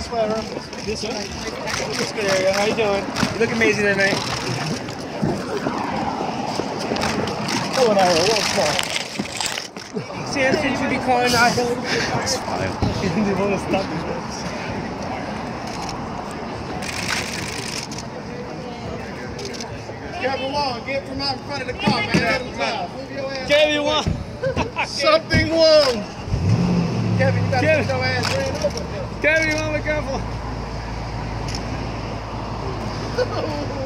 This way, Herb. This way. This good area. How you doing? You look amazing tonight. Oh, an hour. Well, Sam said you'd be calling out. It's fine. They want to stop you. Grab along. Get from out in front of the car, man. Let him drive. Move your ass. Kevin, one. Something wrong. Kevin, you got to get your ass ran over. Kevin, you want to be careful?